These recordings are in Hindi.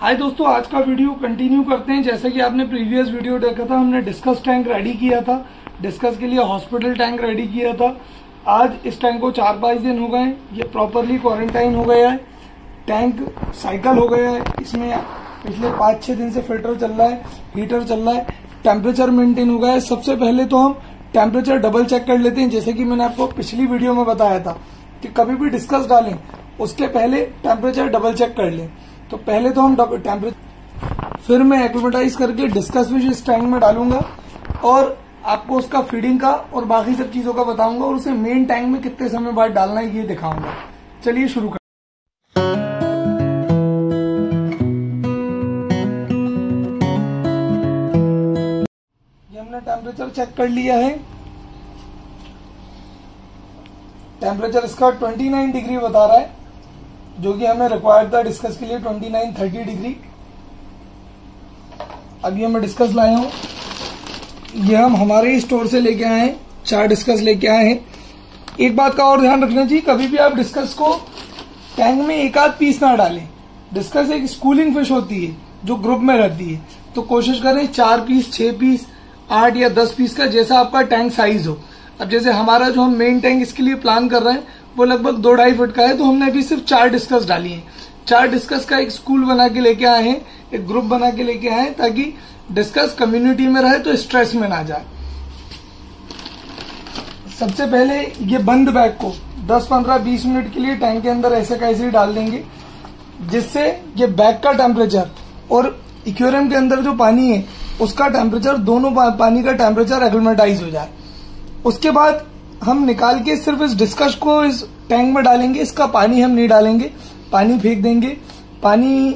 हाय दोस्तों, आज का वीडियो कंटिन्यू करते हैं। जैसे कि आपने प्रीवियस वीडियो देखा था, हमने डिस्कस टैंक रेडी किया था, डिस्कस के लिए हॉस्पिटल टैंक रेडी किया था। आज इस टैंक को 4-5 दिन हो गए, ये प्रॉपरली क्वारंटाइन हो गया है, टैंक साइकिल हो गया है। इसमें पिछले 5-6 दिन से फिल्टर चल रहा है, हीटर चल रहा है, टेम्परेचर मेंटेन हो गया है। सबसे पहले तो हम टेम्परेचर डबल चेक कर लेते हैं, जैसे कि मैंने आपको पिछली वीडियो में बताया था कि कभी भी डिस्कस डालें उसके पहले टेम्परेचर डबल चेक कर लें। तो पहले तो हम टेम्परेचर, फिर मैं एक्लिमेटाइज करके डिस्कस फिश इस टैंक में डालूंगा और आपको उसका फीडिंग का और बाकी सब चीजों का बताऊंगा और उसे मेन टैंक में कितने समय बाद डालना है ये दिखाऊंगा। चलिए शुरू। हमने टेम्परेचर चेक कर लिया है, टेम्परेचर इसका 29 डिग्री बता रहा है, जो कि हमें रिक्वायर्ड था डिस्कस के लिए 29-30 डिग्री। अभी हमें डिस्कस लाए हूं, ये हम हमारे स्टोर से लेके आए हैं, 4 डिस्कस लेके आए हैं। एक बात का और ध्यान रखना चाहिए, कभी भी आप डिस्कस को टैंक में एक आध पीस ना डालें। डिस्कस एक स्कूलिंग फिश होती है जो ग्रुप में रहती है, तो कोशिश करें 4 पीस, 6 पीस, 8 या 10 पीस का, जैसा आपका टैंक साइज हो। अब जैसे हमारा जो हम मेन टैंक इसके लिए प्लान कर रहे हैं वो लगभग 2-2.5 फीट का है, तो हमने अभी सिर्फ 4 डिस्कस डाली हैं। 4 डिस्कस का एक स्कूल बना के लेके आए हैं, एक ग्रुप बना के लेके आए हैं, ताकि डिस्कस कम्युनिटी में रहे तो स्ट्रेस में ना जाए। सबसे पहले ये बंद बैग को 10-15-20 मिनट के लिए टैंक के अंदर ऐसे कैसे ही डाल देंगे, जिससे ये बैग का टेम्परेचर और एक्वेरियम के अंदर जो पानी है उसका टेम्परेचर, दोनों पानी का टेम्परेचर एक्लिमेटाइज हो जाए। उसके बाद हम निकाल के सिर्फ इस डिस्कस को इस टैंक में डालेंगे, इसका पानी हम नहीं डालेंगे, पानी फेंक देंगे। पानी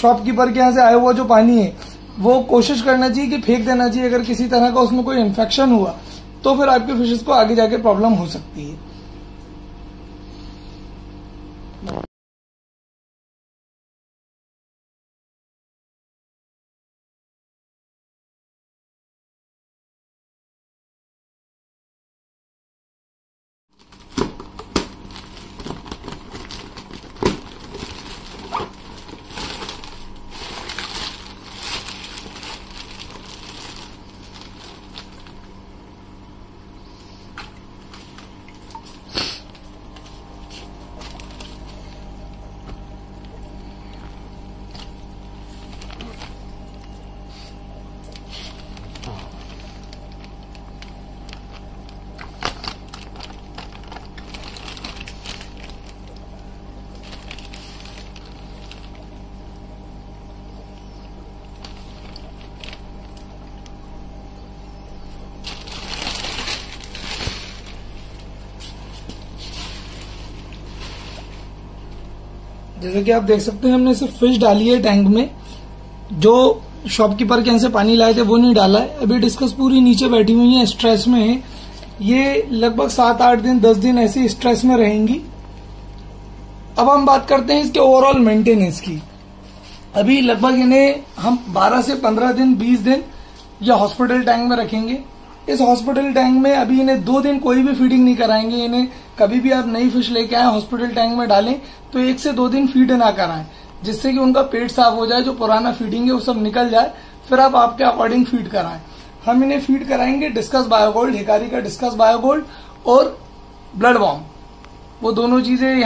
शॉपकीपर के यहाँ से आया हुआ जो पानी है वो कोशिश करना चाहिए कि फेंक देना चाहिए। अगर किसी तरह का उसमें कोई इन्फेक्शन हुआ तो फिर आपके फिशेस को आगे जाके प्रॉब्लम हो सकती है। जैसे कि आप देख सकते हैं हमने सिर्फ फिश डाली है टैंक में, जो शॉपकीपर के यहाँ से पानी लाए थे वो नहीं डाला है। अभी डिस्कस पूरी नीचे बैठी हुई है, स्ट्रेस में है। ये लगभग 7-8 दिन 10 दिन ऐसे स्ट्रेस में रहेंगी। अब हम बात करते हैं इसके ओवरऑल मेंटेनेंस की। अभी लगभग इन्हें हम 12 से 15 दिन, 20 दिन यह हॉस्पिटल टैंक में रखेंगे। इस हॉस्पिटल टैंक में अभी इन्हें 2 दिन कोई भी फीडिंग नहीं कराएंगे। इन्हें कभी भी आप नई फिश लेके आए हॉस्पिटल टैंक में डालें तो 1 से 2 दिन फीड ना कराएं, जिससे कि उनका पेट साफ हो जाए, जो पुराना फीडिंग है वो सब निकल जाए, फिर आप आपके अकॉर्डिंग फीड कराएं। हम इन्हें फीड कराएंगे डिस्कस बायोगोल्ड, हिकारी का डिस्कस बायोगोल्ड और ब्लड वॉर्म, वो दोनों चीजें।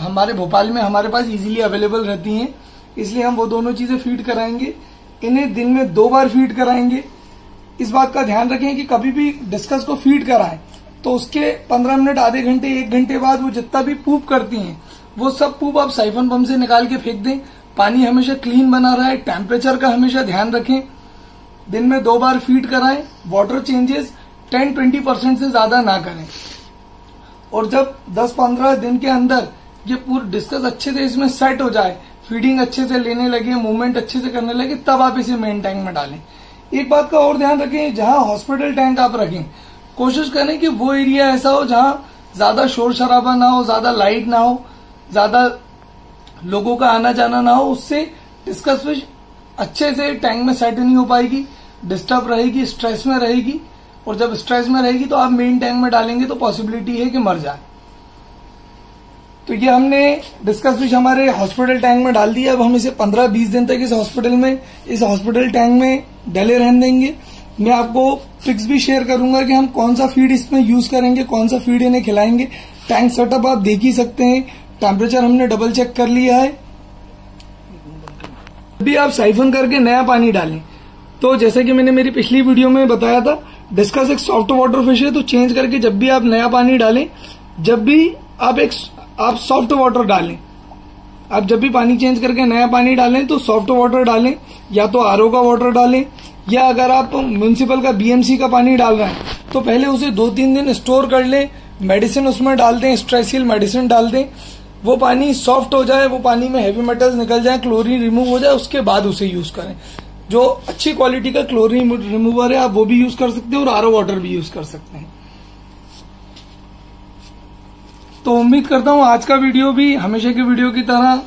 हमारे भोपाल में हमारे पास इजीली अवेलेबल रहती हैं, इसलिए हम वो दोनों चीजें फीड कराएंगे। इन्हें दिन में 2 बार फीड कराएंगे। इस बात का ध्यान रखें कि कभी भी डिस्कस को फीड कराएं तो उसके 15 मिनट, आधे घंटे, 1 घंटे बाद वो जितना भी पूप करती हैं वो सब पूप आप साइफन पंप से निकाल के फेंक दें। पानी हमेशा क्लीन बना रहा है, टेम्परेचर का हमेशा ध्यान रखें, दिन में 2 बार फीड कराएं। वाटर चेंजेस 10-20% से ज्यादा ना करें, और जब 10-15 दिन के अंदर ये पूरा डिस्कस अच्छे से इसमें सेट हो जाए, फीडिंग अच्छे से लेने लगे, मूवमेंट अच्छे से करने लगे, तब आप इसे मेन टैंक में डालें। एक बात का और ध्यान रखें, जहां हॉस्पिटल टैंक आप रखें कोशिश करें कि वो एरिया ऐसा हो जहां ज्यादा शोर शराबा ना हो, ज्यादा लाइट ना हो, ज्यादा लोगों का आना जाना ना हो। उससे डिस्कस फिश अच्छे से टैंक में सेट नहीं हो पाएगी, डिस्टर्ब रहेगी, स्ट्रेस में रहेगी। और जब स्ट्रेस में रहेगी तो आप मेन टैंक में डालेंगे तो पॉसिबिलिटी है कि मर जाए। तो ये हमने डिस्कस फिश हमारे हॉस्पिटल टैंक में डाल दिया। अब हम इसे 15-20 दिन तक इस हॉस्पिटल टैंक में डले रहने देंगे। मैं आपको ट्रिक्स भी शेयर करूंगा कि हम कौन सा फीड इसमें यूज करेंगे, कौन सा फीड इन्हें खिलाएंगे। टैंक सेटअप आप देख ही सकते हैं, टेम्परेचर हमने डबल चेक कर लिया है। भी आप साइफन करके नया पानी डालें तो जैसे कि मैंने मेरी पिछली वीडियो में बताया था, डिस्कस एक सॉफ्ट वाटर फिश है, तो चेंज करके जब भी आप नया पानी डालें, जब भी आप सॉफ्ट वाटर डालें, आप जब भी पानी चेंज करके नया पानी डालें तो सॉफ्ट वाटर डालें, या तो आरओ का वाटर डालें, या अगर आप म्यूनिसिपल का बीएमसी का पानी डाल रहे हैं तो पहले उसे 2-3 दिन स्टोर कर लें, मेडिसिन उसमें डाल दें, स्ट्रेसिल मेडिसिन डाल दें, वो पानी सॉफ्ट हो जाए, वो पानी में हैवी मेटल्स निकल जाए, क्लोरीन रिमूव हो जाए, उसके बाद उसे यूज करें। जो अच्छी क्वालिटी का क्लोरीन रिमूवर है आप वो भी यूज कर सकते हैं और आरओ वाटर भी यूज कर सकते हैं। तो उम्मीद करता हूँ आज का वीडियो भी हमेशा की वीडियो की तरह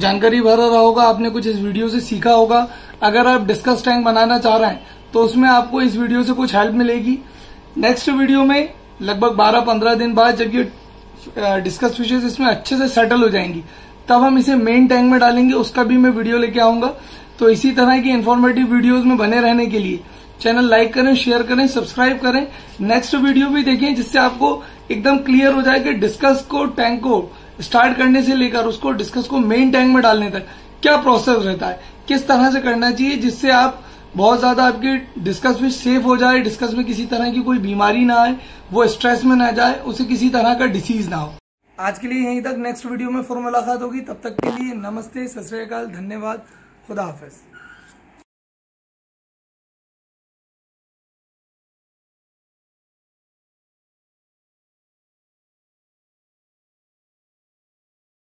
जानकारी भरा रहा होगा, आपने कुछ इस वीडियो से सीखा होगा। अगर आप डिस्कस टैंक बनाना चाह रहे हैं तो उसमें आपको इस वीडियो से कुछ हेल्प मिलेगी। नेक्स्ट वीडियो में लगभग 12-15 दिन बाद जब ये डिस्कस फिशेस इसमें अच्छे से सेटल हो जाएंगी तब हम इसे मेन टैंक में डालेंगे, उसका भी मैं वीडियो लेके आऊंगा। तो इसी तरह की इन्फॉर्मेटिव वीडियोस में बने रहने के लिए चैनल लाइक करें, शेयर करें, सब्सक्राइब करें, नेक्स्ट वीडियो भी देखें, जिससे आपको एकदम क्लियर हो जाए कि डिस्कस को टैंक को स्टार्ट करने से लेकर उसको डिस्कस को मेन टैंक में डालने तक क्या प्रोसेस रहता है, किस तरह से करना चाहिए, जिससे आप बहुत ज्यादा आपकी डिस्कस फिश सेफ हो जाए, डिस्कस में किसी तरह की कोई बीमारी ना आए, वो स्ट्रेस में ना जाए, उसे किसी तरह का डिसीज ना हो। आज के लिए यहीं तक, नेक्स्ट वीडियो में फिर मुलाकात होगी। तब तक के लिए नमस्ते, सत श्री अकाल, धन्यवाद, खुदा हाफिज।